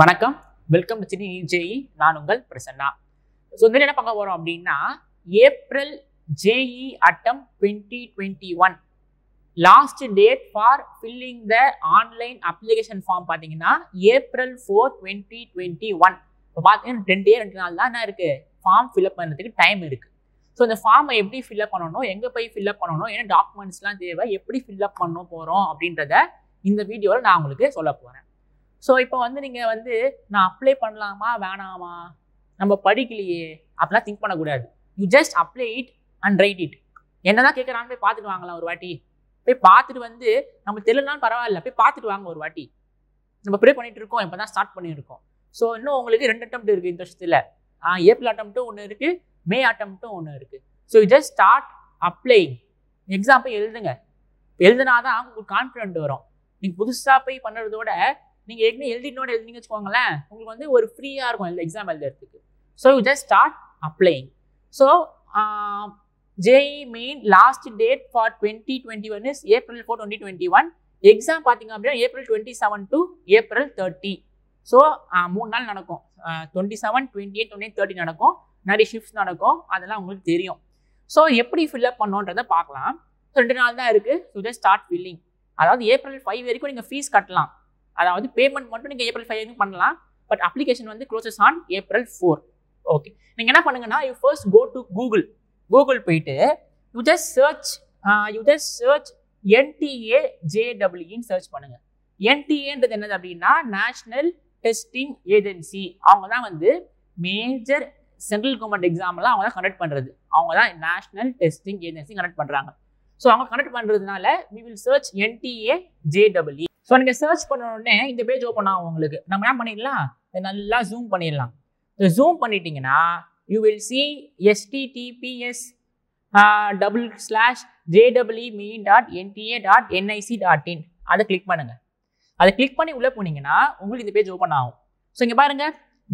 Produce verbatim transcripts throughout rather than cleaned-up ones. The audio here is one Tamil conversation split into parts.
Welcome, welcome to J E E. நான் உங்கள் பிரசன்னா. So இந்த என்ன பார்க்க போறோம் அப்படினா April J E E attempt twenty twenty-one last date for filling the online application form பாத்தீங்கன்னா April fourth twenty twenty-one. இப்போ பாத்தீங்கன்னா ten days தான் இருக்கு form fill up பண்றதுக்கு டைம் இருக்கு. So இந்த form எப்படி fill up பண்ணனும், எங்க போய் fill up பண்ணனும், என்ன டாக்குமெண்ட்ஸ்லாம் தேவை, எப்படி fill up பண்ணனும் போறோம் அப்படின்றத இந்த வீடியோல நான் உங்களுக்கு சொல்ல போறேன். So இப்போ வந்து நீங்க வந்து நான் அப்ளை பண்ணலாமா வேணாமா நம்ம படிக்கலையே அப்படி think பண்ண கூடாது. You just apply it and write it. என்னடா கேக்குறானே போய் பாத்துட்டு வாங்கலாம் ஒரு வாட்டி. போய் பாத்துட்டு வந்து நம்ம தெரியலனா பரவாயில்லை போய் பாத்துட்டு வாங்க ஒரு வாட்டி. நம்ம ப்ரே பண்ணிட்டு இருக்கோம் இப்போதான் ஸ்டார்ட் பண்ணி இருக்கோம். So இன்னும் உங்களுக்கு ரெண்டு அட்டெம்ப்ட் இருக்கு இந்த வருஷத்துல. ஏப்ரல் அட்டெம்ப்ட் ஒன்னு இருக்கு, மே அட்டெம்ப்ட் ஒன்னு இருக்கு. So you just start applying. Exam போய் எழுதுங்க. எழுதுனாதான் உங்களுக்கு கான்ஃபிடன்ட் வரும். நீங்க புதுசா போய் பண்றதோட நீங்க ஏக்னே எழுதினோட எழுதிங்க வெச்சுக்கோங்களே உங்களுக்கு வந்து ஒரு ஃப்ரீயா இருக்கும் இந்த எக்ஸாம் எழுதுறதுக்கு. So you just start applying. So uh, J E E main last date for twenty twenty-one is April fourth twenty twenty-one. Exam பாத்தீங்க அப்படினா April twenty-seventh to April thirtieth. So மூணு நாள் நடக்கும். twenty-seven, twenty-eight, twenty-nine, thirty நடக்கும். நிறைய ஷிஃப்ட்ஸ் நடக்கும். அதெல்லாம் உங்களுக்கு தெரியும். So எப்படி fill up பண்ணனும்ன்றத பார்க்கலாம். ரெண்டு நாள் தான் இருக்கு. So just start filling. அதாவது April fifth வரைக்கும் நீங்க fees கட்டலாம். அதாவது பேமெண்ட் மட்டும் நீங்க April fifth க்கு பண்ணலாம் பட் அப்ளிகேஷன் வந்து closes on April fourth. Okay நீங்க என்ன பண்ணுங்கன்னா you first go to Google. Google போய்ட்டு you just search uh, you just search N T A J W E ன்னு search பண்ணுங்க. N T A ன்றது என்னது அப்படினா National Testing Agency. அவங்க தான் வந்து மேஜர் சென்ட்ரல் கவர்மெண்ட் எக்ஸாம்லாம் அவங்க தான் கண்டக்ட் பண்றது. அவங்க தான் National Testing Agency கண்டக்ட் பண்றாங்க. சோ அவங்க கண்டக்ட் பண்றதுனால we will search N T A J W E. So நீங்க சர்ச் பண்ண உடனே இந்த பேஜ் ஓபன் ஆகும் உங்களுக்கு. நம்ம என்ன பண்ணிடலாம்? நல்லா ஜூம் பண்ணிடலாம். சோ ஜூம் பண்ணிட்டீங்கன்னா you will see h t t p s colon slash j w e main dot n t a dot n i c dot in. அத கிளிக் பண்ணுங்க. அத கிளிக் பண்ணி உள்ள போனீங்கன்னா உங்களுக்கு இந்த பேஜ் ஓபன் ஆகும். சோ இங்க பாருங்க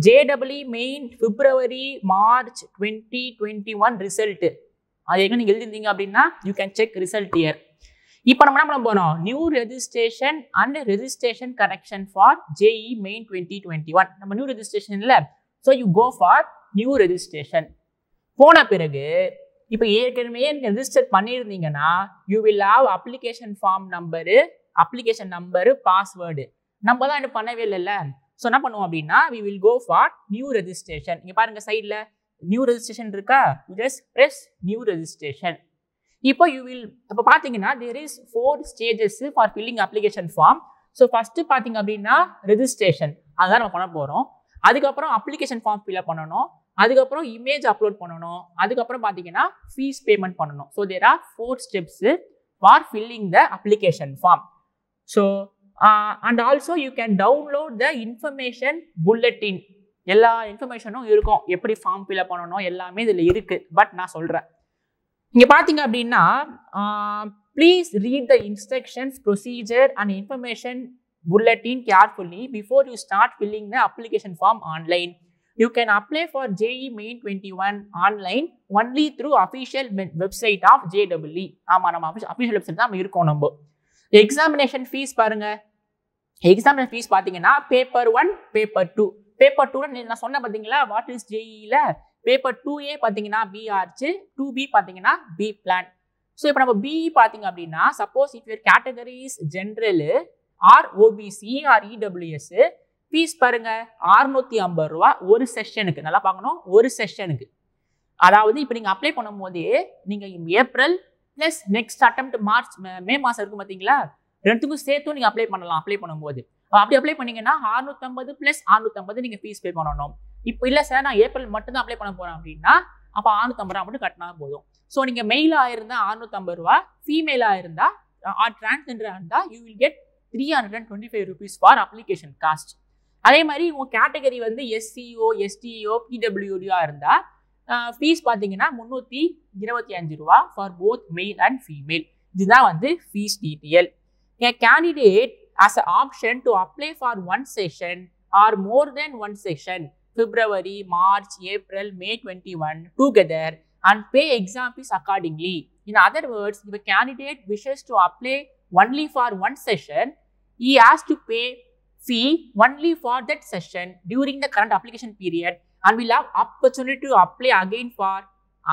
J W E main February March twenty twenty-one result. அது எங்க நீங்க எழுதிட்டீங்க அப்படினா you can check result here. இப்போ நம்ம என்ன பண்ணோம் new registration and registration correction for J E E main twenty twenty-one. நம்ம நியூ ரெஜிஸ்ட்ரேஷன் இல்ல. So you go for new registration. போன பிறகு இப்போ ஏற்கனவே ரெஜிஸ்டர் பண்ணிருந்தீங்கன்னா you will have application form number, application number, password. நம்ம தான் இன்னும் பண்ணவே இல்லைல்ல. சோ என்ன பண்ணுவோம் அப்படின்னா we will go for new registration. இங்க பாருங்க சைடுல நியூ ரெஜிஸ்ட்ரேஷன் இருக்கா? You just press new registration. இப்போ you will அப்ப பாத்தீங்கன்னா there is four stages for filling application form. So first பாத்தீங்க அப்படினா registration அதான் நம்ம பண்ண போறோம். அதுக்கு அப்புறம் application form fill up பண்ணனும். அதுக்கு அப்புறம் image upload பண்ணனும். அதுக்கு அப்புறம் பாத்தீங்கன்னா fees payment பண்ணனும். So there are four steps for filling the application form. So uh, and also you can download the information bulletin. எல்லா இன்ஃபர்மேஷனும் இருக்கும். எப்படி form fill up பண்ணனும் எல்லாமே இதுல இருக்கு. பட் நான் சொல்றேன் இங்க பாத்தீங்க அப்படின்னா please read the instructions procedure and information bulletin carefully before you start filling the application form online. You can apply for J E E main twenty one online only through official website of J W E. ஆமா நம்ம அஃபிஷியல் வெப்சைட் தான் இருக்கோம். நம்ம எக்ஸாமினேஷன் ஃபீஸ் பாருங்க. எக்ஸாமினேஷன் ஃபீஸ் பாத்தீங்கன்னா paper one paper two paper two நான் சொன்ன பாத்தீங்களா வாட் இஸ் J E E-ல Paper two A பாத்தீங்கன்னா B R C, two B பாத்தீங்கன்னா B plan. சோ இப்போ நம்ம B பாத்தீங்க அப்படினா suppose if your category is general or O B C or E W S fees பாருங்க six hundred fifty ரூபாய் ஒரு செஷனுக்கு. நல்லா பார்க்கணும் ஒரு செஷனுக்கு. அதாவது இப்போ நீங்க அப்ளை பண்ணும்போது நீங்க April plus next attempt March May மாசம் இருக்கு பாத்தீங்களா ரெண்டுக்கும் சேர்த்து நீங்க அப்ளை பண்ணலாம். அப்ளை பண்ணும்போது அப்படி அப்ளை பண்ணீங்கன்னா six hundred fifty plus six hundred fifty நீங்க fees pay பண்ணனும். இப்போ இல்ல சார் நான் ஏப்ரல் மட்டும் தான் அப்ளை பண்ண போறேன் அப்படின்னா அப்ப six hundred fifty ரூபாய் மட்டும் கட்டினா போதும். சோ நீங்க மெயிலா இருந்தா six hundred fifty ரூபாய், ஃபீமேலா இருந்தா ஆர் டிரான்ஸ்ஜெண்டரா இருந்தா you will get three hundred twenty-five rupees for application cost. அதே மாதிரி உங்க கேட்டகரி வந்து S C O S T O P W D-ஆ இருந்தா ஃபீஸ் பாத்தீங்கன்னா முந்நூத்தி இருபத்தி அஞ்சு ரூபாய் for both male and female. இதுதான் வந்து fees detail. A candidate has an option to apply for one session or more than one session. February, March, April, May twenty-one together and pay exam fees accordingly. In other words, if a candidate wishes to apply only for one session, he has to pay fee only for that session during the current application period, and we'll have opportunity to apply again for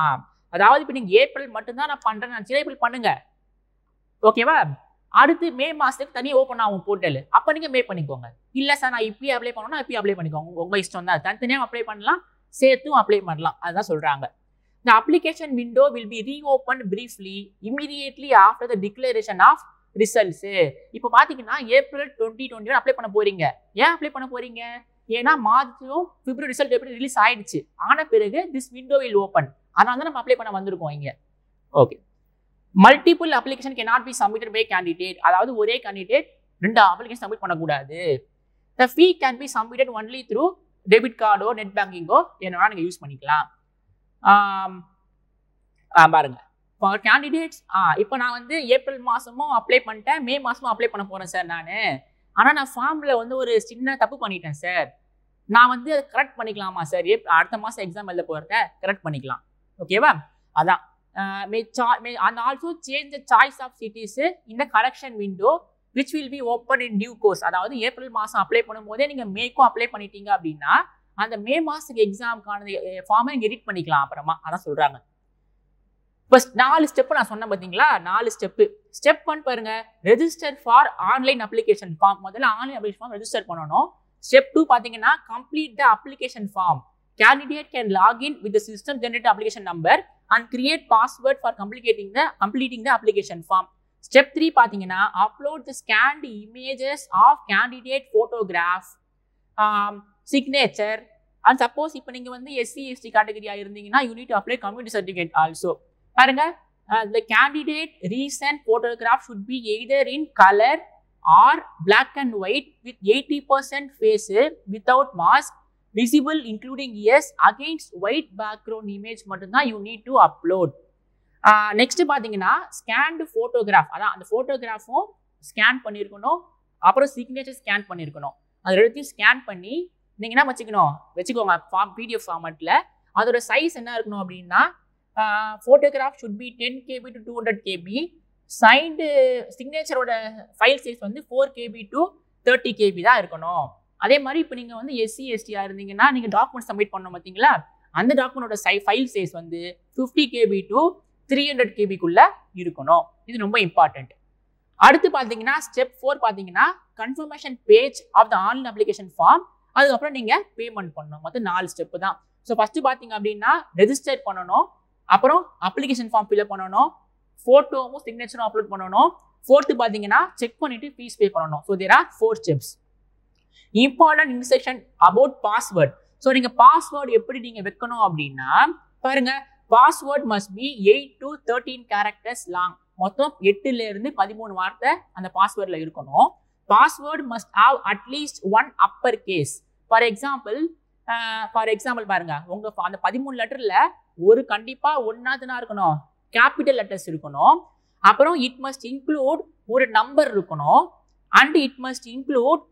arm. அதாவது இப்ப நீங்க ஏப்ரல் மட்டும் தான் நான் பண்றேன்னு நினைச்சீங்க, ஏப்ரல் பண்ணுங்க. ஓகேவா? அடுத்து மே மாசத்துக்கு தனியா ஓபன் ஆகும் போர்ட்டல். அப்ப நீங்க மே பண்ணிக்கோங்க. இல்ல சார் நான் இப்பயே அப்ளை பண்ணனும்னா இப்பயே அப்ளை பண்ணிக்கோங்க. உங்க இஷ்டம் தான். தனித்தனியா அப்ளை பண்ணலாம், சேர்த்தும் அப்ளை பண்ணலாம். அதான் சொல்றாங்க. The application window will be reopened briefly immediately after the declaration of results. இப்போ பாத்தீங்கன்னா ஏப்ரல் twenty twenty-one அப்ளை பண்ண போறீங்க. ஏன் அப்ளை பண்ண போறீங்க? ஏன்னா மார்ச்லயும் பிப்ரவரி ரிசல்ட் எப்படி ரிலீஸ் ஆயிடுச்சு. ஆன பிறகு this window will open. அதனால தான் நம்ம அப்ளை பண்ண வந்திருக்கோம் இங்க. Okay. Multiple application cannot be submitted by candidate. அதாவது ஒரே கேண்டிடேட் ரெண்டு அப்ளிகேஷன் சப்மிட் பண்ண கூடாது. The fee can be submitted only through debit card or net banking or என்னன்னா நீங்க யூஸ் பண்ணிக்கலாம். ஆம் பாருங்க. For candidates, இப்போ நான் வந்து ஏப்ரல் மாசமும் அப்ளை பண்ணிட்டேன், மே மாசமும் அப்ளை பண்ண போறேன் சார் நான். ஆனா நான் ஃபார்ம்ல வந்து ஒரு சின்ன தப்பு பண்ணிட்டேன் சார். நான் வந்து அதை கரெக்ட் பண்ணிக்கலாமா சார்? அடுத்த மாசம் எக்ஸாம் எழுத போறத கரெக்ட் பண்ணிக்கலாம். ஓகேவா? அதான் May and also change the choice of cities இந்த correction window which will be open in due course. அதாவது ஏப்ரல் மாசம் அப்ளை பண்ணும் போதே நீங்க மேக்கும் அப்ளை பண்ணிட்டீங்க அப்படின்னா அந்த மே மாசத்துக்கு எக்ஸாமுக்கான ஃபார்மை நீங்க எடிட் பண்ணிக்கலாம் அப்புறமா. அதான் சொல்றாங்க. ஃபர்ஸ்ட் நாலு ஸ்டெப்பு நான் சொன்னேன் பார்த்தீங்களா? நாலு ஸ்டெப்பு. ஸ்டெப் ஒன் பாருங்க, register for online application form. முதல்ல ஆன்லைன் அப்ளிகேஷன் ஃபார்ம் ரெஜிஸ்டர் பண்ணணும். ஸ்டெப் டூ பார்த்தீங்கன்னா complete the application form. Candidate can log in with the system generated application number and create password for completing the completing the application form. Step three பாத்தீங்கன்னா upload the scanned images of candidate photograph, um, signature, and suppose இப்போ நீங்க வந்து S C S T category இருந்தீங்கன்னா you need to apply community certificate also. பாருங்க, uh, the candidate recent photograph should be either in color or black and white with eighty percent face without mask. Visible including ears against white background image மட்டும்தான் you need to upload. Next பார்த்தீங்கன்னா ஸ்கேன்டு ஃபோட்டோகிராஃப். அதான் அந்த ஃபோட்டோகிராஃபும் ஸ்கேன் பண்ணியிருக்கணும், அப்புறம் சிக்னேச்சர் ஸ்கேன் பண்ணியிருக்கணும். அது ரெண்டுத்தையும் ஸ்கேன் பண்ணி நீங்கள் என்ன வச்சுக்கணும் வச்சுக்கோங்க ஃபார்ம் பிடிஎஃப் ஃபார்மெட்டில். அதோட சைஸ் என்ன இருக்கணும் அப்படின்னா photograph should be ten KB to two hundred KB signed சிக்னேச்சரோட ஃபைல் சைஸ் வந்து four KB to thirty KB தான் இருக்கணும். அதே மாதிரி இப்போ நீங்கள் வந்து எஸ்சி எஸ்டியா இருந்தீங்கன்னா நீங்கள் டாக்குமெண்ட் சப்மிட் பண்ணணும் பார்த்தீங்களா? அந்த டாக்குமெண்டோட சை ஃபைல் சைஸ் வந்து fifty KB to three hundred கேபிக்குள்ளே இருக்கணும். இது ரொம்ப இம்பார்ட்டண்ட். அடுத்து பார்த்தீங்கன்னா ஸ்டெப் ஃபோர் பார்த்தீங்கன்னா confirmation page of the online application form. அதுக்கப்புறம் நீங்கள் பேமெண்ட் பண்ணணும். மொத்தம் நாலு ஸ்டெப்பு தான். ஸோ ஃபஸ்ட்டு பார்த்தீங்க அப்படின்னா ரெஜிஸ்டர் பண்ணணும், அப்புறம் அப்ளிகேஷன் ஃபார்ம் ஃபில்அப் பண்ணணும், ஃபோட்டோவும் சிக்னேச்சரும் அப்லோட் பண்ணணும், ஃபோர்த்து பார்த்தீங்கன்னா செக் பண்ணிவிட்டு ஃபீஸ் பே பண்ணணும். So there are four steps. Important instruction about password. ஸோ நீங்க பாஸ்வேர்டு எப்படி நீங்க வைக்கணும் அப்படின்னா பாருங்க, password must be eight to thirteen characters long. மொத்தம் எட்டுல இருந்து பதிமூணு வார்த்தை அந்த பாஸ்வேர்ட்ல இருக்கணும். Password must have at least one upper case. For example for example பாருங்க, உங்க அந்த பதிமூணு லெட்டர்ல ஒரு கண்டிப்பா ஒன்னாதுனா இருக்கணும், கேபிட்டல் லெட்டர்ஸ் இருக்கணும், அப்புறம் இட் மஸ்ட் இன்க்ளூட் ஒரு நம்பர் இருக்கணும், and it must include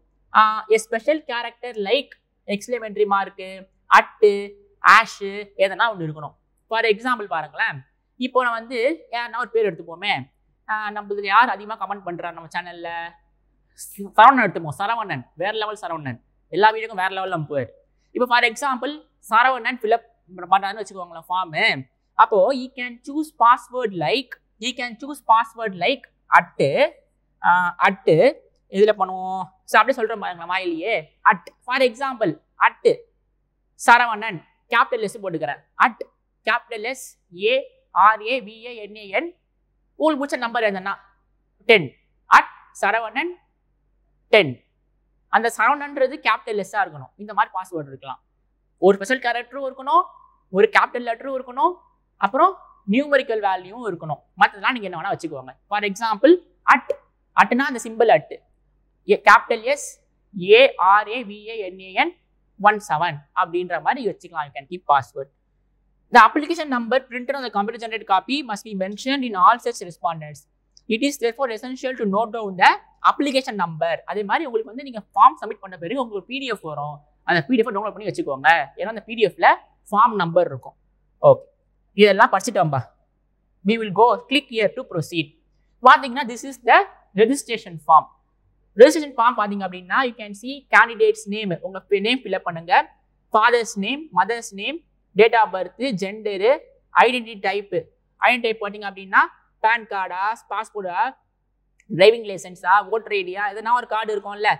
a special character like exclamatory mark, at, ash எதனா ஒன்று இருக்கணும். ஃபார் எக்ஸாம்பிள் பாருங்களேன், இப்போ நான் வந்து யாருன்னா ஒரு பேர் எடுத்துப்போமே, நம்மளுக்கு யார் அதிகமாக கமெண்ட் பண்ணுறாரு நம்ம சேனலில்? சரவணன் எடுத்துப்போம். சரவணன் வேறு லெவல். சரவணன் எல்லா வீடியோக்கும் வேறு லெவலில் நம்ம போயிரு. இப்போ ஃபார் எக்ஸாம்பிள் சரவணன் ஃபில்அப் பண்ணுறாருன்னு வச்சுக்கோங்களேன் ஃபார்மு. அப்போது he can choose password like he can choose password like at at இதில் பண்ணுவோம். ஸோ அப்படியே சொல்கிற பாருங்களா வாயிலேயே at. For example at Saravanan capital S போட்டுக்கிறேன். At capital S A R A V A N A N ஊழ் பிடிச்ச நம்பர் எதுனா டென். At Saravanan ten. அந்த சரவணன்றது கேபிட்டல் எஸ்ஸாக இருக்கணும். இந்த மாதிரி பாஸ்வேர்டு இருக்கலாம். ஒரு ஸ்பெஷல் கேரக்டரும் இருக்கணும், ஒரு கேபிட்டல் லெட்டரும் இருக்கணும், அப்புறம் நியூமரிக்கல் வேல்யூவும் இருக்கணும். மற்றதெல்லாம் நீங்கள் என்ன வேணால் வச்சுக்கோங்க. ஃபார் எக்ஸாம்பிள் அட் அட்னா அந்த simple at capital S ஏஆர்ஏவிஏஎன்ஏஎன் one seven அப்படின்ற மாதிரி வச்சுக்கலாம். You can keep password. The application number printed on the computer generate copy must be mentioned in all such responses. It is therefore essential to note down the application number. அதே மாதிரி உங்களுக்கு வந்து நீங்கள் ஃபார்ம் சப்மிட் பண்ண பிறகு உங்களுக்கு பிடிஎஃப் வரும். அந்த பிடிஎஃப் டவுன்லோட் பண்ணி வச்சுக்கோங்க. ஏன்னா அந்த பிடிஎஃப்ல ஃபார்ம் நம்பர் இருக்கும். ஓகே, இதெல்லாம் படிச்சுட்டோம்பா. We will go click here to proceed. பார்த்தீங்கன்னா this is the registration form. registration form பாத்தீங்க அப்படினா you can see candidate's name, உங்க name fill up பண்ணுங்க, father's name, mother's name, date of birth, gender, identity type. Identity type பாத்தீங்க அப்படினா pan card, passport, driving license, voter I D, எதனா ஒரு கார்டு இருக்கும்ல,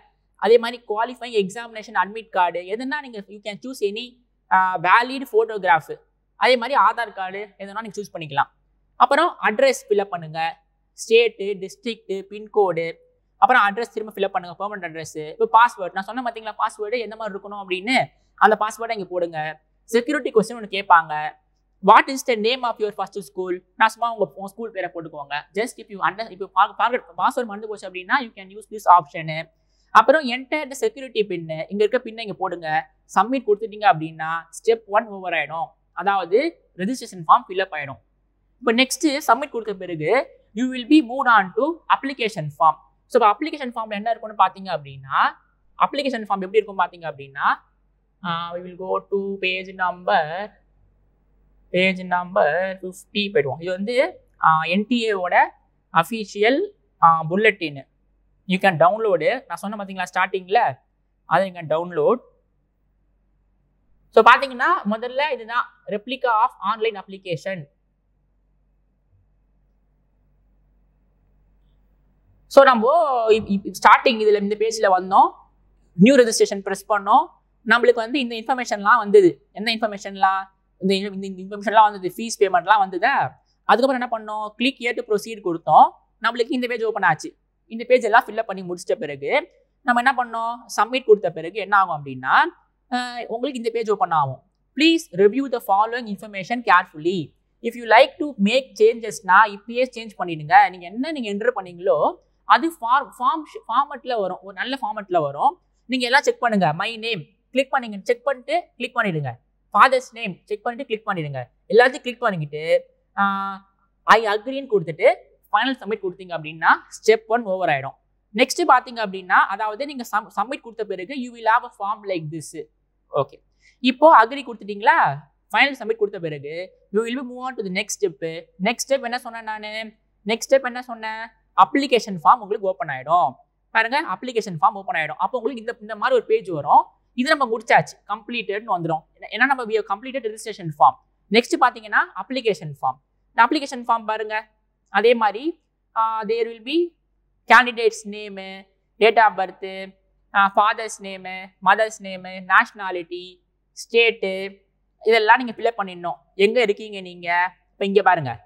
அதே மாதிரி qualifying examination admit card, எதனா நீங்க you can choose any uh, valid photograph. அதே மாதிரி ஆதார் கார்டு எதனா நீங்க choose பண்ணிக்கலாம். அப்புறம் address fill up பண்ணுங்க, state, district, pin code, அப்புறம் address திரும்ப fill up பண்ணுங்க, permanent address. இப்போ password நான் சொன்ன பாத்தீங்களா password என்ன மாதிரி இருக்கணும் அப்படினு, அந்த password இங்க போடுங்க. security question ஒன்னு கேட்பாங்க. What is the name of your first school? நான் சும்மா உங்க ஸ்கூல் பேரை போட்டுக்கோங்க. Just if you under if you password மறந்து போச்சு அப்படினா you can use this option. அப்புறம் enter the security pin, இங்க இருக்க பின்னை இங்க போடுங்க. submit கொடுத்துட்டீங்க அப்படினா step one ஓவர் ஆயிடும். அதாவது registration form fill up ஆயிடும். இப்போ நெக்ஸ்ட் submit கொடுத்த பிறகு you will be moved on to application form. So application form என்ன இருக்கும்னு பாத்தீங்க அப்படினா, application form எப்படி இருக்கும் பாத்தீங்க அப்படினா, we will go to page number page number fifty போய்டுவோம். இது வந்து N T A ஓட official bulletin. You can download. நான் சொன்ன பாத்தீங்களா ஸ்டார்டிங்ல, அதை you can download. So பாத்தீங்கன்னா முதல்ல இதுதான் replica of online application. So நம்ம ஸ்டார்டிங் இதுல இந்த பேஜ்ல வந்தோம், நியூ ரெஜிஸ்ட்ரேஷன் பிரஸ் பண்ணோம், நம்மளுக்கு வந்து இந்த இன்ஃபர்மேஷன்லாம் வந்தது. என்ன இன்ஃபர்மேஷன்லாம், இந்த இன்ஃபர்மேஷன்லாம் வந்தது, ஃபீஸ் பேமெண்ட்லாம் வந்ததா. அதுக்கப்புறம் என்ன பண்ணோம், கிளிக் ஹியர் டு ப்ரொசீட் கொடுத்தோம், நம்மளுக்கு இந்த பேஜ் ஓப்பன் ஆச்சு. இந்த பேஜ் எல்லாம் ஃபில்அப் பண்ணி முடிச்சிட்ட பிறகு நம்ம என்ன பண்ணோம், சப்மிட் கொடுத்த பிறகு என்ன ஆகும் அப்படின்னா உங்களுக்கு இந்த பேஜ் ஓப்பன் ஆகும். Please review the following information carefully. If you like to make சேஞ்சஸ்னா இப்பயே சேஞ்ச் பண்ணிடுங்க. நீங்கள் என்ன நீங்கள் என்டர் பண்ணீங்களோ அது ஃபார்ம் ஃபார்ம் ஃபார்மெட்டில் வரும், ஒரு நல்ல ஃபார்மெட்டில் வரும். நீங்கள் எல்லாம் செக் பண்ணுங்க. மை நேம் கிளிக் பண்ணிங்க, செக் பண்ணிட்டு கிளிக் பண்ணிடுங்க. ஃபாதர்ஸ் நேம் செக் பண்ணிட்டு கிளிக் பண்ணிடுங்க. எல்லாத்தையும் கிளிக் பண்ணிக்கிட்டு ஐ அக்ரின்னு கொடுத்துட்டு ஃபைனல் சப்மிட் கொடுத்தீங்க அப்படின்னா ஸ்டெப் ஒன் ஓவர் ஆகிடும். நெக்ஸ்ட் பார்த்தீங்க அப்படின்னா, அதாவது நீங்கள் சம் சப்மிட் கொடுத்த பிறகு you will have a form like this. Okay, இப்போ அக்ரி கொடுத்துட்டீங்களா, ஃபைனல் சப்மிட் கொடுத்த பிறகு you will be move on to the next step. Next step என்ன சொன்னேன் நான், நெக்ஸ்ட் ஸ்டெப் என்ன சொன்னேன், அப்ளிகேஷன் ஃபார்ம் உங்களுக்கு ஓப்பன் ஆகிடும். பாருங்க, அப்ளிகேஷன் ஃபார்ம் ஓப்பன் ஆகிடும். அப்போ உங்களுக்கு இந்த இந்த மாதிரி ஒரு பேஜ் வரும். இது நம்ம முடிச்சாச்சு, கம்ப்ளீட்டட்னு வந்துடும். ஏன்னா நம்ம we have completed registration form. Next பார்த்தீங்கன்னா அப்ளிகேஷன் ஃபார்ம். இந்த அப்ளிகேஷன் ஃபார்ம் பாருங்க, அதே மாதிரி there will be candidates name, date of birth, father's name, mother's name, nationality, state, இதெல்லாம் நீங்கள் ஃபில்அப் பண்ணிடணும். எங்கே இருக்கீங்க நீங்கள், இப்போ இங்கே பாருங்கள்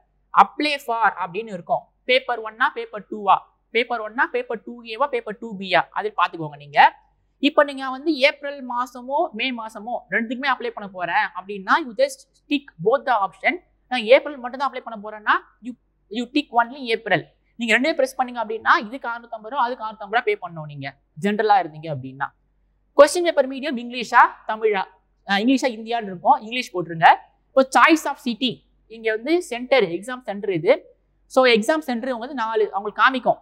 அப்ளை ஃபார் அப்படின்னு இருக்கும். பேப்பர் ஒன்னா பேப்பர் டூவா, பேப்பர் ஒன்னா பேப்பர் டூ ஏவா, பேப்பர் டூ பியா, அது பார்த்துக்கோங்க நீங்கள். இப்போ நீங்கள் வந்து ஏப்ரல் மாதமோ மே மாதமோ ரெண்டுக்குமே அப்ளை பண்ண போகிறேன் அப்படின்னா you just tick both the option. நான் ஏப்ரல் மட்டும்தான் அப்ளை பண்ண போகிறேன்னா you you tick only April. நீங்கள் ரெண்டே ப்ரெஸ் பண்ணிங்க அப்படின்னா இதுக்கு அறுநூத்தம்பது ரூபா அதுக்கு அறுநூத்தம்பது ரூபா பே பண்ணணும். நீங்கள் ஜென்ரலாக இருந்தீங்க அப்படின்னா கொஸ்டின் பேப்பர் மீடியம் இங்கிலீஷா தமிழா, இங்கிலீஷா இந்தியான்னு இருக்கும், இங்கிலீஷ் போட்டுருங்க. இப்போ சாய்ஸ் ஆஃப் சிட்டி, இங்கே வந்து சென்டர், எக்ஸாம் சென்டர் இது. ஸோ எக்ஸாம் சென்டர் வந்து நாலு அவங்களுக்கு காமிக்கும்,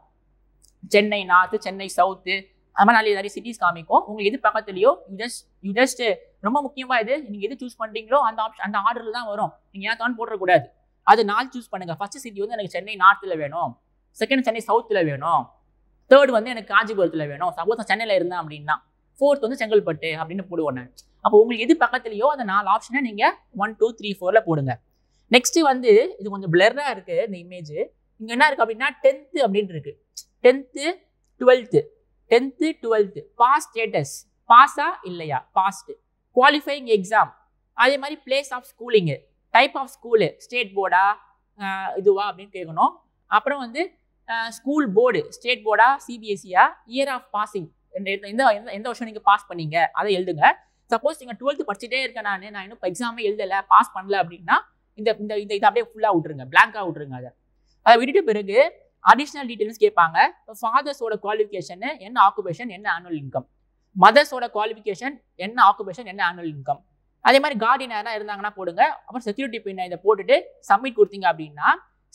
சென்னை நார்த்து, சென்னை சவுத்து, அது மாதிரி நாலு நிறைய சிட்டிஸ் காமிக்கும். உங்களுக்கு எது பக்கத்துலையோ யூ ஜஸ்ட் யூ ஜஸ்ட் ரொம்ப முக்கியமாக இது, நீங்கள் எது சூஸ் பண்ணுறீங்களோ அந்த ஆப்ஷன் அந்த ஆர்டரில் தான் வரும். நீங்கள் ஏன் போட்டுறக்கூடாது, அது நாலு சூஸ் பண்ணுங்கள். ஃபர்ஸ்ட் சிட்டி வந்து எனக்கு சென்னை நார்த்தில் வேணும், செகண்ட் சென்னை சவுத்தில் வேணும், தேர்ட் வந்து எனக்கு காஞ்சிபுரத்தில் வேணும், சப்போஸ் நான் சென்னையில் இருந்தேன் அப்படின்னா, ஃபோர்த் வந்து செங்கல்பட்டு அப்படின்னு போடுவோம். நான் அப்போ உங்களுக்கு எது பக்கத்துலையோ அந்த நாலு ஆப்ஷனை நீங்கள் ஒன் டூ த்ரீ ஃபோரில் போடுங்க. நெக்ஸ்ட்டு வந்து இது கொஞ்சம் பிளர்ராக இருக்குது இந்த இமேஜ். இங்கே என்ன இருக்குது அப்படின்னா டென்த்து அப்படின்னு இருக்குது. Tenth twelfth tenth twelfth pass status, பாஸா இல்லையா, பாஸ்ட், குவாலிஃபையிங் எக்ஸாம், அதே மாதிரி place of schooling, type of school, state போர்டா இதுவா அப்படின்னு கேட்கணும். அப்புறம் வந்து ஸ்கூல் போர்டு, ஸ்டேட் போர்டா சிபிஎஸ்இயா, இயர் ஆஃப் பாசிங், எந்த எந்த வருஷம் நீங்கள் பாஸ் பண்ணீங்க அதை எழுதுங்க. சப்போஸ் நீங்கள் டுவெல்த்து படிச்சுட்டே இருக்கேன் நான் நான் இன்னும் எக்ஸாமே எழுதலை பாஸ் பண்ணல அப்படின்னா இந்த இந்த இந்த இதை அப்படியே ஃபுல்லாக விட்ருங்க, பிளாங்காக விட்ருங்க. அதை அதை விட்டுட்டு பிறகு அடிஷ்னல் டீட்டெயில்ஸ் கேட்பாங்க. ஃபாதர்ஸோட குவாலிஃபிகேஷனு என்ன, ஆக்குபேஷன் என்ன, ஆனுவல் இன்கம், மதர்ஸோட குவாலிஃபிகேஷன் என்ன, ஆக்குபேஷன் என்ன, ஆனுவல் இன்கம், அதே மாதிரி கார்டினராக இருந்தாங்கன்னா போடுங்க. அப்புறம் செக்யூரிட்டி பின்னை இதை போட்டுட்டு சப்மிட் கொடுத்தீங்க அப்படின்னா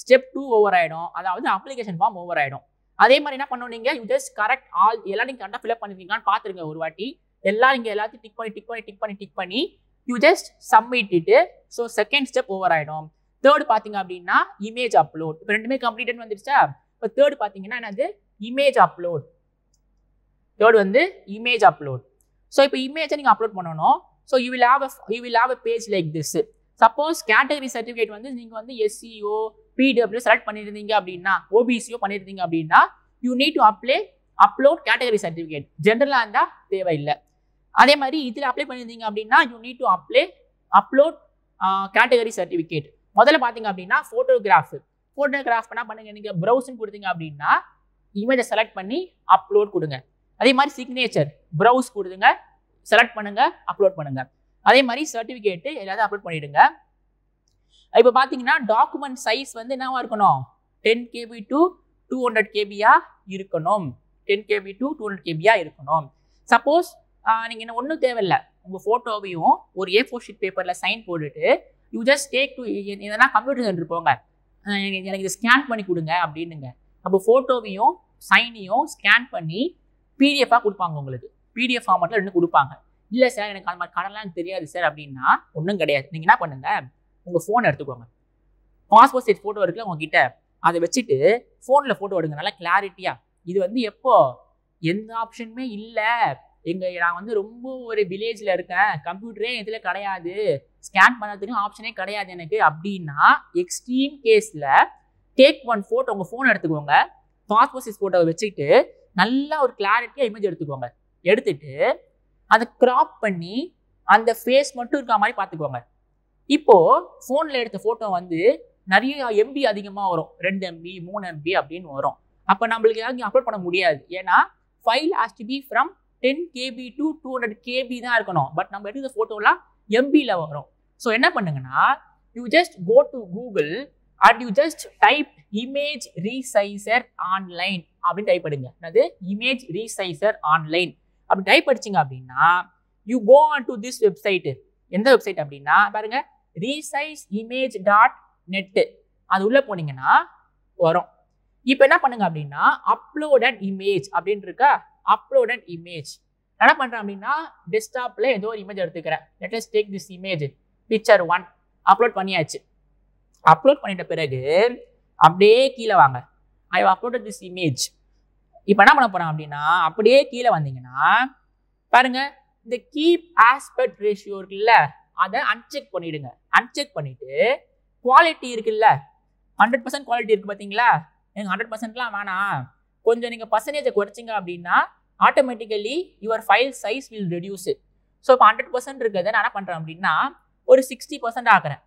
ஸ்டெப் டூ ஓவர் ஆகிடும், அதாவது அப்ளிகேஷன் ஃபார்ம் ஓவர் ஆகிடும். அதே மாதிரி என்ன பண்ணுவீங்க, யூ ஜஸ்ட் கரெக்ட் ஆல் எல்லாம் நீங்கள் கரெக்டாக ஃபில்அப் பண்ணிருக்கீங்களான்னு பார்த்துருங்க ஒரு வாட்டி. எல்லாம் நீங்கள் எல்லாத்தையும் டிக் பண்ணி டிக் பண்ணி டிக் பண்ணி டிக் பண்ணி you just submit. So second step over ஆகிடும். தேர்டு பார்த்தீங்க அப்படின்னா இமேஜ் அப்லோட். இப்போ ரெண்டுமே கம்ப்ளீட்டட் வந்துடுச்சா, இப்போ தேர்டு பார்த்தீங்கன்னா என்னது, image upload. Third one is image upload. So if you image upload panano, so you will have a you will have a page like this. Suppose category certificate one is you the S C O, P W select pannirundinga appadina, O B C O pannirundinga appadina, you need to apply upload category certificate. General and the theva illa. Adhe mari idhila apply pannirundinga appadina, you need to apply upload uh, category certificate. Modala pathinga appadina photograph. Photograph panna pannunga neenga browse nu kuduthinga appadina, image select panni upload kudunga. Adhe mari signature browse kudunga, select pannunga, upload pannunga. அதே மாதிரி certificate எல்லாரும் அப்லோட் பண்ணிடுங்க. இப்போ பாத்தீங்கன்னா டாக்குமெண்ட் சைஸ் வந்து என்னவா இருக்கணும்? ten K B to two hundred K B ஆ இருக்கணும். ten K B to two hundred K B ஆ இருக்கணும். சப்போஸ் நீங்க என்ன ஒண்ணு தேவ இல்ல. உங்க போட்டோவையும் ஒரு A four ஷீட் பேப்பர்ல சைன் போட்டுட்டு you just take to என்னன்னா கம்ப்யூட்டர் சென்டர் போங்க. எனக்கு இத ஸ்கேன் பண்ணி கொடுங்க அப்படினுங்க. அப்ப போட்டோவையும் சைனையும் ஸ்கேன் பண்ணி P D F ஆ கொடுப்பாங்க உங்களுக்கு. P D F ஃபார்மட்ல ரெண்டு கொடுப்பாங்க. இல்ல சார் எனக்கு அந்த மாதிரி கடலாம் தெரியாது சார் அப்படினா ஒண்ணும் கிடையாது. நீங்க என்ன பண்ணுங்க? உங்க ஃபோன் எடுத்துக்கோங்க. பாஸ்போர்ட் சைஸ் போட்டோ இருக்குல உங்க கிட்ட. அதை வச்சிட்டு ஃபோன்ல போட்டோ எடுங்க நல்லா கிளாரிட்டியா. இது வந்து எப்போ எந்த ஆப்ஷனுமே இல்ல. எங்க நான் வந்து ரொம்ப ஒரு வில்லேஜ்ல இருக்கேன். கம்ப்யூட்டரே இதுல கிடையாது. ஸ்கேன் பண்றதுக்கு ஆப்ஷனே கிடையாது எனக்கு அப்படினா எக்ஸ்ட்ரீம் கேஸ்ல டேக் ஒன் போட்டோ உங்க ஃபோன் எடுத்துக்கோங்க. பாஸ்போர்ட் சைஸ் போட்டோ வச்சிட்டு நல்லா ஒரு கிளாரிட்டியா இமேஜ் எடுத்துக்கோங்க. எடுத்துட்டு அதை கிராப் பண்ணி அந்த ஃபேஸ் மட்டும் இருக்க மாதிரி பார்த்துக்கோங்க. இப்போ ஃபோனில் எடுத்த ஃபோட்டோ வந்து நிறைய எம்பி அதிகமாக வரும், ரெண்டு எம்பி மூணு எம்பி அப்படின்னு வரும். அப்போ நம்மளுக்கு ஏதாவது அப்லோட் பண்ண முடியாது. ஏன்னா file has to be from ten KB to two hundred KB தான் இருக்கணும். பட் நம்ம எடுத்த ஃபோட்டோலாம் எம்பியில் வரும். ஸோ என்ன பண்ணுங்கன்னா you just go to Google and you just type image resizer online அப்படின்னு டைப் பண்ணுங்க. அது இமேஜ் ரீசைசர் ஆன்லைன் அப்படி டைப் அடிச்சிங்க அப்படின்னா you go on to this website. எந்த வெப்சைட் அப்படின்னா பாருங்க resize image dot net. அது உள்ளே போனீங்கன்னா வரும். இப்போ என்ன பண்ணுங்க அப்படின்னா அப்லோடட் இமேஜ் அப்படின்னு இருக்கா? அப்லோடட் இமேஜ் என்ன பண்ணுறேன் அப்படின்னா டெஸ்க்டாப்ல ஏதோ ஒரு இமேஜ் எடுத்துக்கிறேன். Let us take this image picture one upload பண்ணியாச்சு. அப்லோட் பண்ணிட்ட பிறகு அப்படியே கீழே வாங்க. I have uploaded this image. இப்போ என்ன பண்ண போறோம் அப்படின்னா அப்படியே கீழே வந்தீங்கன்னா பாருங்க இந்த கீப் ஆஸ்பெக்ட் ரேஷியோ இருக்குல்ல அதை அன்செக் பண்ணிடுங்க. அன்செக் பண்ணிட்டு குவாலிட்டி இருக்குல்ல ஹண்ட்ரட் பர்சன்ட் குவாலிட்டி இருக்கு பார்த்தீங்களா? எனக்கு ஹண்ட்ரட் பர்சன்ட்லாம் வேணாம், கொஞ்சம் நீங்கள் பர்சன்டேஜை குறைச்சிங்க அப்படின்னா automatically your file size will reduce. So இப்போ ஹண்ட்ரட் பர்சன்ட் இருக்கிறத நான் என்ன பண்ணுறேன் அப்படின்னா ஒரு சிக்ஸ்டி பர்சன்ட் ஆக்குறேன்.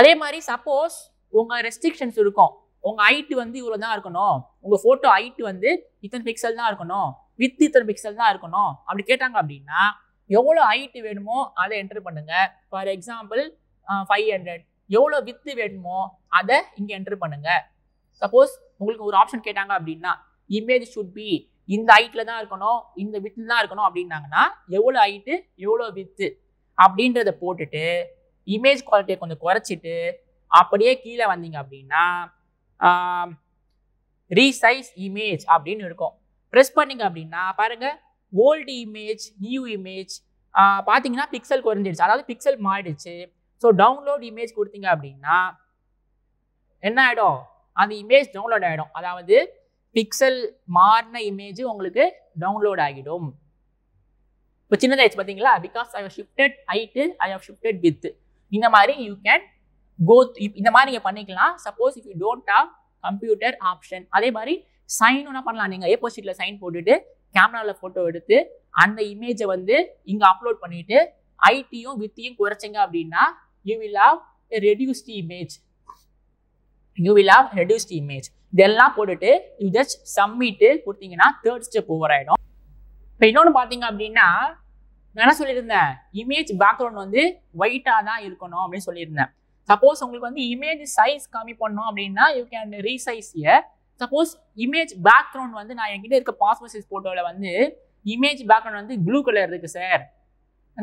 அதே மாதிரி சப்போஸ் உங்கள் ரெஸ்ட்ரிக்ஷன்ஸ் இருக்கும். உங்க ஹைட் வந்து இவ்வளவு தான் இருக்கணும், உங்க போட்டோ ஹைட் வந்து இத்தனை பிக்சல் தான் இருக்கணும், வித் இத்தனை பிக்சல் தான் இருக்கணும் அப்படி கேட்டாங்க அப்படின்னா எவ்வளவு ஹைட் வேணுமோ அதை என்டர் பண்ணுங்க. ஃபார் எக்ஸாம்பிள் ஃபைவ் ஹண்ட்ரட் எவ்வளவு வித் வேணுமோ அதை இங்க என்டர் பண்ணுங்க. சப்போஸ் உங்களுக்கு ஒரு ஆப்ஷன் கேட்டாங்க அப்படின்னா இமேஜ் ஷுட் பி இந்த ஹைட்ல தான் இருக்கணும், இந்த வித்ல தான் இருக்கணும் அப்படின்னாங்கன்னா எவ்வளவு ஹைட்டு எவ்வளவு வித்து அப்படின்றத போட்டுட்டு இமேஜ் குவாலிட்டியை கொஞ்சம் குறைச்சிட்டு அப்படியே கீழே வந்தீங்க அப்படின்னா ரீசைஸ் இமேஜ் அப்படின்னு இருக்கும். ப்ரெஸ் பண்ணிங்க அப்படின்னா பாருங்க ஓல்டு இமேஜ் நியூ இமேஜ் பார்த்தீங்கன்னா பிக்சல் குறைஞ்சிடுச்சு, அதாவது பிக்சல் மாறிடுச்சு. ஸோ டவுன்லோட் இமேஜ் கொடுத்தீங்க அப்படின்னா என்ன ஆகிடும்? அந்த இமேஜ் டவுன்லோட் ஆகிடும். அதாவது பிக்சல் மாறின இமேஜ் உங்களுக்கு டவுன்லோட் ஆகிடும். இப்போ சின்னதாகிடுச்சு பார்த்தீங்களா? Because I have shifted height I have shifted width இந்த மாதிரி யூ கேன் கோ இந்த மாதிரி நீங்கள் பண்ணிக்கலாம். Suppose if you don't have computer option அதே மாதிரி சைன் ஒன்றா பண்ணலாம். நீங்கள் ஏ ஃபோர் ஷீட்டில் சைன் போட்டுட்டு கேமராவில் ஃபோட்டோ எடுத்து அந்த இமேஜை வந்து இங்கே அப்லோட் பண்ணிட்டு ஐடியும் வித்தியும் குறைச்சிங்க அப்படின்னா you will have reduced image you will have reduced image இதெல்லாம் போட்டுட்டு யூ ஜஸ்ட் சப்மிட்டு கொடுத்தீங்கன்னா தேர்ட் ஸ்டெப் ஓவர் ஆகிடும். இப்போ இன்னொன்று பார்த்தீங்க அப்படின்னா நான் என்ன சொல்லியிருந்தேன், இமேஜ் பேக்ரவுண்ட் வந்து ஒயிட்டாக தான் இருக்கணும் அப்படின்னு சொல்லியிருந்தேன். சப்போஸ் உங்களுக்கு வந்து இமேஜ் சைஸ் கம்மி பண்ணணும் அப்படின்னா you can resize here. Suppose image background வந்து நான் என்கிட்ட இருக்க பாஸ்போர்ட் சைஸ் போட்டோவில் வந்து இமேஜ் பேக்ரவுண்ட் வந்து ப்ளூ கலர் இருக்குது சார்,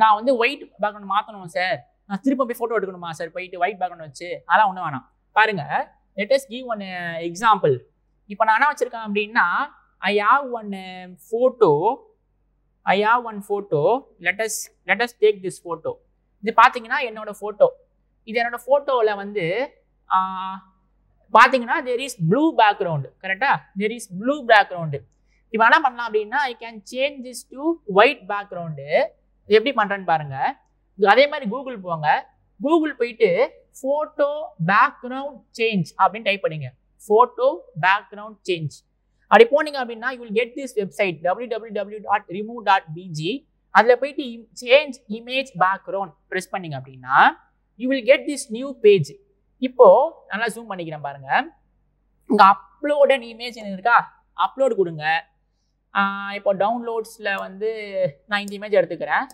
நான் வந்து ஒயிட் பேக்ரவுண்ட் மாற்றணும் சார், நான் திரும்ப போய் ஃபோட்டோ எடுக்கணுமா சார் போயிட்டு ஒயிட் பேக்ரவுண்ட் வச்சு, அதெல்லாம் ஒன்றும் வேணாம். பாருங்கள் let us give one example. இப்போ நான் என்ன வச்சுருக்கேன் அப்படின்னா I have one photo I have one photo let us let us take this photo. இது பார்த்தீங்கன்னா என்னோட ஃபோட்டோ. இது என்னோட ஃபோட்டோவில் வந்து பார்த்தீங்கன்னா தெர் இஸ் ப்ளூ பேக்ரவுண்டு, கரெக்டாக தெர் இஸ் ப்ளூ பேக்ரவுண்டு. இப்போ என்ன பண்ணலாம் அப்படின்னா I can change this to white background. இது எப்படி பண்ணுறேன்னு பாருங்கள். அதே மாதிரி கூகுள் போங்க. கூகுள் போயிட்டு ஃபோட்டோ பேக்ரவுண்ட் சேஞ்ச் அப்படின்னு டைப் பண்ணிங்க. ஃபோட்டோ பேக்ரவுண்ட் சேஞ்ச் அப்படி போனீங்க அப்படின்னா you will get this website W W W dot remove dot BG. அதில் போயிட்டு சேஞ்ச் இமேஜ் பேக்ரவுண்ட் ப்ரெஸ் பண்ணிங்க அப்படின்னா you will get this new page. இப்போது நல்லா ஜூம் பண்ணிக்கிறேன் பாருங்கள். இங்கே அப்லோட் அண்ட் இமேஜ் என்ன இருக்கா, அப்லோடு கொடுங்க. இப்போ டவுன்லோட்ஸில் வந்து நான் இந்த இமேஜ் எடுத்துக்கிறேன்.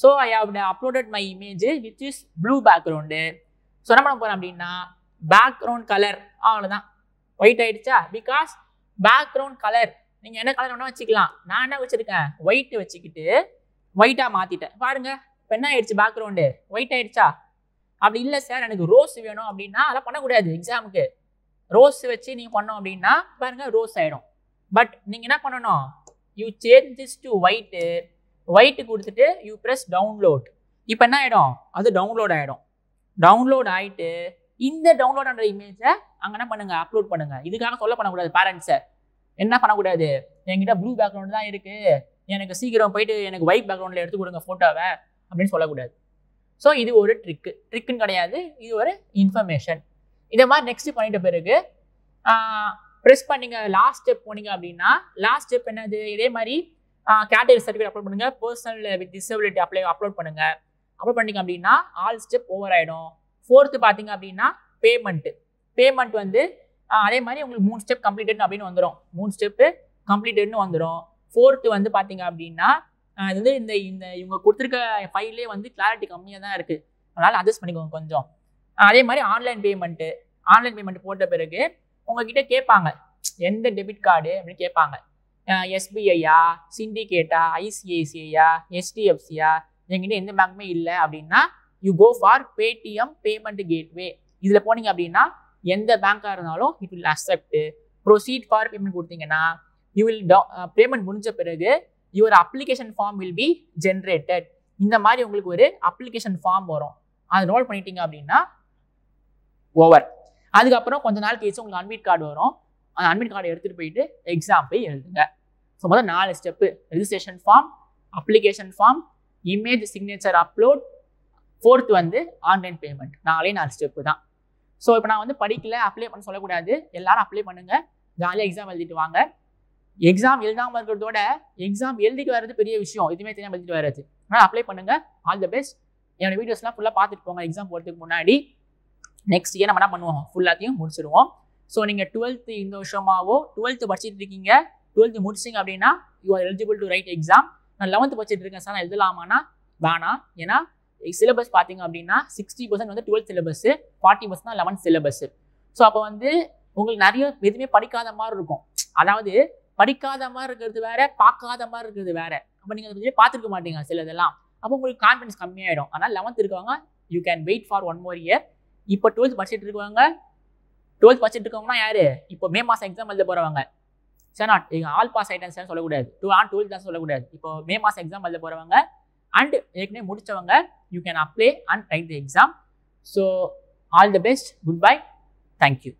So I have uploaded my image which is blue background. So என்ன பண்ண போகிறேன் அப்படின்னா பேக்ரவுண்ட் கலர் அவ்வளோதான், ஒயிட் ஆகிடுச்சா? பிகாஸ் பேக்ரவுண்ட் கலர் நீங்கள் என்ன கலர் வேணால் வச்சுக்கலாம். நான் என்ன வச்சுருக்கேன், ஒயிட்டு வச்சுக்கிட்டு ஒயிட்டாக மாற்றிட்டேன். பாருங்கள் இப்போ என்ன ஆகிடுச்சு, பேக்ரவுண்டு ஒயிட் ஆகிடுச்சா? அப்படி இல்லை சார் எனக்கு ரோஸ் வேணும் அப்படின்னா அதெல்லாம் பண்ணக்கூடாது. எக்ஸாமுக்கு ரோஸ் வச்சு நீங்கள் பண்ணோம் அப்படின்னா பாருங்கள் ரோஸ் ஆகிடும். பட் நீங்கள் என்ன பண்ணணும், you change this to white. White கொடுத்துட்டு யூ ப்ரெஸ் டவுன்லோட். இப்போ என்ன ஆகிடும், அது டவுன்லோட் ஆகிடும். டவுன்லோட் ஆகிட்டு இந்த டவுன்லோட் ஆன இமேஜை அங்கே என்ன பண்ணுங்கள், அப்லோட் பண்ணுங்கள். இதுக்காக சொல்ல பண்ணக்கூடாது பேரண்ட்ஸை. என்ன பண்ணக்கூடாது, என்கிட்ட ப்ளூ பேக்ரவுண்ட் தான் இருக்குது, எனக்கு சீக்கிரம் போயிட்டு எனக்கு ஒயிட் பேக்ரவுண்டில் எடுத்து கொடுங்க ஃபோட்டோவை அப்படின்னு சொல்லக்கூடாது. ஸோ இது ஒரு ட்ரிக்கு, ட்ரிக்குன்னு கிடையாது, இது ஒரு இன்ஃபர்மேஷன். இதை மாதிரி நெக்ஸ்ட் பண்ணிட்ட பிறகு ப்ரெஸ் பண்ணிங்க, லாஸ்ட் ஸ்டெப் போனீங்க அப்படின்னா லாஸ்ட் ஸ்டெப் என்னது, இதே மாதிரி கேட்டகரி சர்டிஃபிகேட் அப்லோட் பண்ணுங்கள், personal with disability apply upload பண்ணுங்கள். அப்லோட் பண்ணிங்க அப்படின்னா ஆல் ஸ்டெப் ஓவர் ஆகிடும். ஃபோர்த்து பார்த்தீங்க அப்படின்னா பேமெண்ட்டு. பேமெண்ட் வந்து அதே மாதிரி உங்களுக்கு மூணு ஸ்டெப் கம்ப்ளீட்டட்னு அப்படின்னு வந்துடும். மூணு ஸ்டெப்பு கம்ப்ளீட்டட்னு வந்துடும். ஃபோர்த்து வந்து பார்த்தீங்க அப்படின்னா அது வந்து இந்த இந்த இவங்க கொடுத்துருக்க ஃபைலே வந்து கிளாரிட்டி கம்மியாக தான் இருக்குது, அதனால் அட்ஜஸ்ட் பண்ணிக்கோங்க கொஞ்சம். அதே மாதிரி ஆன்லைன் பேமெண்ட்டு. ஆன்லைன் பேமெண்ட் போட்ட பிறகு உங்ககிட்ட கேட்பாங்க எந்த டெபிட் கார்டு அப்படின்னு கேட்பாங்க. எஸ்பிஐயா, சிண்டிகேட்டா, ஐசிஐசிஐயா, ஹெச்டிஎஃப்சியா, எங்கிட்ட எந்த பேங்க்குமே இல்லை அப்படின்னா you go for Paytm payment gateway. இதில் போனீங்க அப்படின்னா எந்த பேங்காக இருந்தாலும் it will accept. Proceed for payment கொடுத்தீங்கன்னா யூ வில் பேமெண்ட் முடிஞ்ச பிறகு your application form will be generated. இந்த மாதிரி உங்களுக்கு ஒரு அப்ளிகேஷன் ஃபார்ம் வரும், அதை நோட் பண்ணிட்டீங்க அப்படின்னா ஓவர். அதுக்கப்புறம் கொஞ்ச நாள் கழிச்சு உங்களுக்கு அட்மிட் கார்டு வரும். அந்த அட்மிட் கார்டு எடுத்துகிட்டு போயிட்டு எக்ஸாம் போய் எழுதுங்க. ஸோ மொதல் நாலு step, registration form, application form, image signature upload, fourth வந்து ஆன்லைன் பேமெண்ட். நாலே நாலு ஸ்டெப்பு தான். ஸோ இப்போ நான் வந்து படிக்கல அப்ளை பண்ண சொல்லக்கூடாது. எல்லாரும் அப்ளை பண்ணுங்கள், ஜாலியாக எக்ஸாம் எழுதிட்டு வாங்க. எக்ஸாம் எழுதாமல் இருக்கிறதோட எக்ஸாம் எழுதிட்டு வர்றது பெரிய விஷயம், எதுவுமே தெரியாமல் எழுதிட்டு வர்றது. அதனால் அப்ளை பண்ணுங்கள். All the best. என்னோடய வீடியோஸ்லாம் ஃபுல்லாக பார்த்துட்டு போங்க. எக்ஸாம் போகிறதுக்கு முன்னாடி நெக்ஸ்ட் இயர் நம்ம என்ன பண்ணுவோம், ஃபுல்லாத்தையும் முடிச்சிடுவோம். ஸோ நீங்கள் டுவெல்த்து இந்த வருஷமாவோ டுவெல்த்து படிச்சுட்டு இருக்கீங்க, டுவெல்த்து முடிச்சிங்க அப்படின்னா you are eligible to write exam. நான் லெவன்த்து படிச்சுட்டு இருக்கேன் சார், நான் எழுதலாமான்னா வேணாம். ஏன்னா சிலபஸ் பார்த்தீங்க அப்படின்னா சிக்ஸ்டி பர்சன்ட் வந்து டுவெல்த் சிலபஸ்ஸு, ஃபார்ட்டி பர்சன்ட் தான் லெவன்த் சிலபஸ்ஸு. ஸோ அப்போ வந்து உங்களுக்கு நிறைய எதுவுமே படிக்காத மாதிரி இருக்கும். அதாவது படிக்காத மாதிரி இருக்கிறது வேற, பார்க்காத மாதிரி இருக்கிறது வேற. அப்போ நீங்கள் அதை பற்றி பார்த்துருக்க மாட்டீங்க சிலதெல்லாம். அப்போ உங்களுக்கு கான்ஃபிடன்ஸ் கம்மியாகிடும். ஆனால் லெவன்த் இருக்கவங்க you can wait for one more year. இப்போ டுவெல்த் படிச்சுட்டு இருக்கவங்க, டுவெல்த் படிச்சுட்டு இருக்கவங்கன்னா யாரு இப்போ மே மாதம் எக்ஸாம் எழுத போகிறவங்க சார், நான் எங்கள் ஆல் பாஸ் ஐட்டன்ஸ் தான் சொல்லக்கூடாது, டூ ஆன் டுவெல்த் தான் சொல்லக்கூடாது. இப்போ மே மாதம் எக்ஸாம் எழுத போகிறவங்க அண்ட் ஏற்கனவே முடித்தவங்க you can apply and write the exam. So all the best. Good bye. Thank you.